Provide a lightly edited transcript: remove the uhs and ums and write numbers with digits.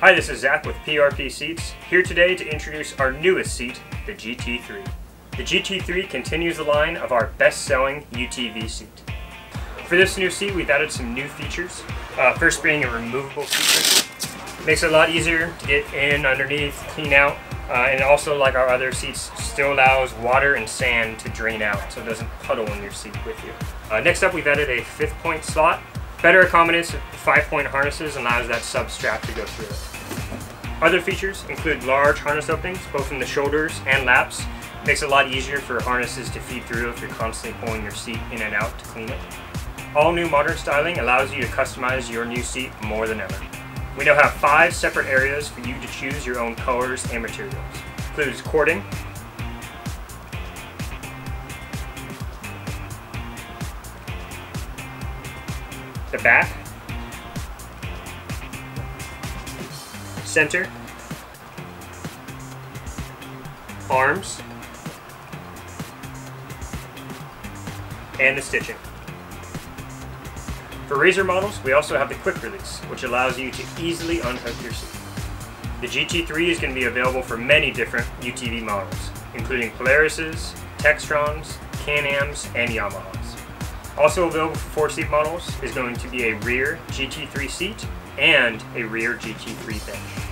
Hi, this is Zach with PRP Seats, here today to introduce our newest seat, the GT3. The GT3 continues the line of our best-selling UTV seat. For this new seat, we've added some new features, first being a removable feature. It makes it a lot easier to get in, underneath, clean out, and also, like our other seats, still allows water and sand to drain out so it doesn't puddle in your seat with you. Next up, we've added a fifth-point slot. Better accommodates 5-point harnesses and allows that sub-strap to go through it. Other features include large harness openings, both in the shoulders and laps. It makes it a lot easier for harnesses to feed through if you're constantly pulling your seat in and out to clean it. All new modern styling allows you to customize your new seat more than ever. We now have 5 separate areas for you to choose your own colors and materials. It includes cording, the back, center, arms, and the stitching. For Razor models, we also have the quick release, which allows you to easily unhook your seat. The GT3 is going to be available for many different UTV models, including Polaris's, Textrons, Can-Am's, and Yamaha's. Also available for 4-seat models is going to be a rear GT3 seat and a rear GT3 bench.